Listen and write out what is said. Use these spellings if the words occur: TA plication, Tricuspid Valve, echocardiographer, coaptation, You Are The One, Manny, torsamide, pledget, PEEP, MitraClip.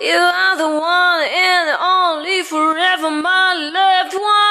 You are the one and only, forever my loved one.